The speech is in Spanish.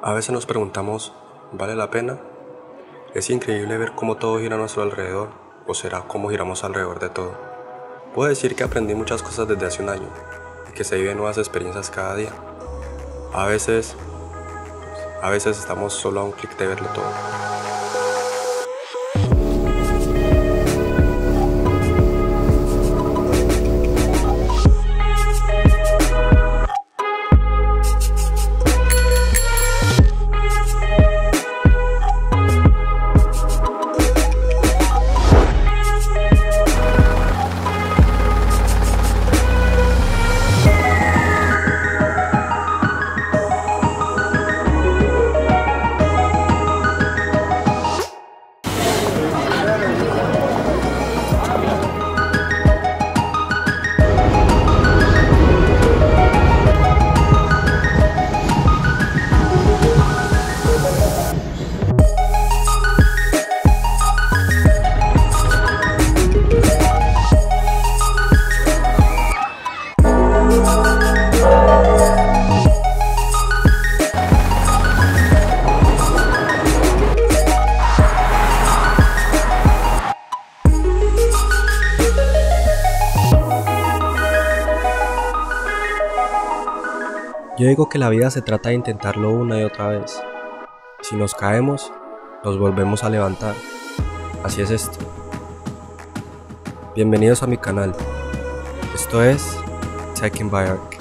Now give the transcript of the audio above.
A veces nos preguntamos, ¿vale la pena? Es increíble ver cómo todo gira a nuestro alrededor, o será cómo giramos alrededor de todo. Puedo decir que aprendí muchas cosas desde hace un año, y que se viven nuevas experiencias cada día. A veces estamos solo a un clic de verlo todo. Yo digo que la vida se trata de intentarlo una y otra vez. Si nos caemos, nos volvemos a levantar. Así es esto. Bienvenidos a mi canal. Esto es TakenByErick.